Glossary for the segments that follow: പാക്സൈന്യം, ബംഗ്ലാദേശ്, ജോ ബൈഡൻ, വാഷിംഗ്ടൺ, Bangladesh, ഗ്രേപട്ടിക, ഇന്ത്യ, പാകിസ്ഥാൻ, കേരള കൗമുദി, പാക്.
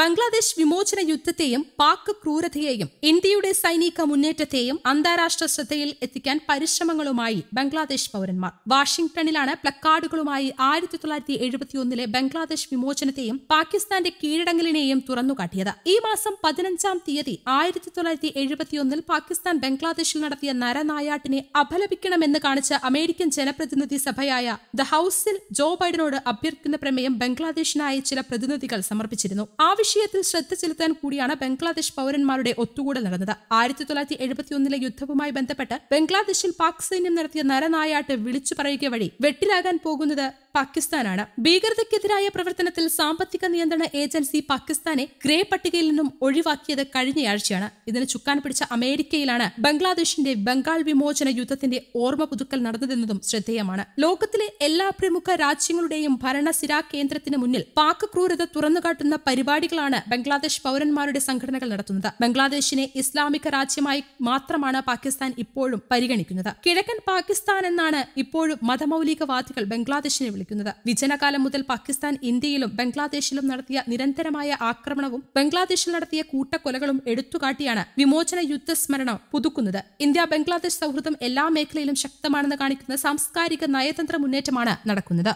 ബംഗ്ലാദേശ് വിമോചന യുദ്ധത്തെയും പാക് ക്രൂരതയെയും ഇന്ത്യയുടെ സൈനിക മുന്നേറ്റത്തെയും അന്താരാഷ്ട്ര ശ്രദ്ധയിൽ എത്തിക്കാൻ പരിശ്രമങ്ങളുമായി ബംഗ്ലാദേശ് പൌരന്മാർ. വാഷിംഗ്ടണിലാണ് പ്ലക്കാർഡുകളുമായി 1971 ബംഗ്ലാദേശ് വിമോചനത്തെയും പാകിസ്ഥാന്റെ കീഴടങ്ങലിനെയും തുറന്നുകാട്ടിയത്. ഈ മാസം 15-ാം തീയതി 1971 പാകിസ്ഥാൻ ബംഗ്ലാദേശിൽ നടത്തിയ നരനായാട്ടിനെ അപലപിക്കണമെന്ന് കാണിച്ച അമേരിക്കൻ ജനപ്രതിനിധി സഭയായ ദ ഹൌസിൽ ജോ ബൈഡനോട് അഭ്യർത്ഥിക്കുന്ന പ്രമേയം ബംഗ്ലാദേശിനായി ചില പ്രതിനിധികൾ സമർപ്പിച്ചിരുന്നു. ആ വിഷയത്തിൽ ശ്രദ്ധ ചെലുത്താൻ കൂടിയാണ് ബംഗ്ലാദേശ് പൌരന്മാരുടെ ഒത്തുകൂടൽ നടന്നത്. 1971 യുദ്ധവുമായി ബന്ധപ്പെട്ട് ബംഗ്ലാദേശിൽ പാക് സൈന്യം നടത്തിയ നരനായാട്ട് വിളിച്ചു പറയുക വഴി വെട്ടിലാകാൻ പോകുന്നത് പാകിസ്ഥാനാണ്. ഭീകരതയ്ക്കെതിരായ പ്രവർത്തനത്തിൽ സാമ്പത്തിക നിയന്ത്രണ ഏജൻസി പാകിസ്ഥാനെ ഗ്രേ പട്ടികയിൽ നിന്നും ഒഴിവാക്കിയത് കഴിഞ്ഞയാഴ്ചയാണ്. ഇതിന് ചുക്കാൻ പിടിച്ച അമേരിക്കയിലാണ് ബംഗ്ലാദേശിന്റെ ബംഗാൾ വിമോചന യുദ്ധത്തിന്റെ ഓർമ്മ പുതുക്കൽ നടന്നതെന്നതും ശ്രദ്ധേയമാണ്. ലോകത്തിലെ എല്ലാ പ്രമുഖ രാജ്യങ്ങളുടെയും ഭരണസിരാ കേന്ദ്രത്തിന് മുന്നിൽ പാക് ക്രൂരത തുറന്നുകാട്ടുന്ന പരിപാടികളാണ് ബംഗ്ലാദേശ് പൌരന്മാരുടെ സംഘടനകൾ നടത്തുന്നത്. ബംഗ്ലാദേശിനെ ഇസ്ലാമിക രാജ്യമായി മാത്രമാണ് പാകിസ്ഥാൻ ഇപ്പോഴും പരിഗണിക്കുന്നത്. കിഴക്കൻ പാകിസ്ഥാൻ എന്നാണ് ഇപ്പോഴും മതമൌലികവാദികൾ ബംഗ്ലാദേശിനെ വിളിക്കുന്നത്. വിജനകാലം മുതൽ പാകിസ്ഥാൻ ഇന്ത്യയിലും ബംഗ്ലാദേശിലും നടത്തിയ നിരന്തരമായ ആക്രമണവും ബംഗ്ലാദേശിൽ നടത്തിയ കൂട്ടക്കൊലകളും എടുത്തുകാട്ടിയാണ് വിമോചന യുദ്ധ സ്മരണ പുതുക്കുന്നത്. ഇന്ത്യ ബംഗ്ലാദേശ് സൗഹൃദം എല്ലാ മേഖലയിലും ശക്തമാണെന്ന് കാണിക്കുന്ന സാംസ്കാരിക നയതന്ത്ര മുന്നേറ്റമാണ് നടക്കുന്നത്.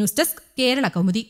News desk, കേരള കൗമുദി.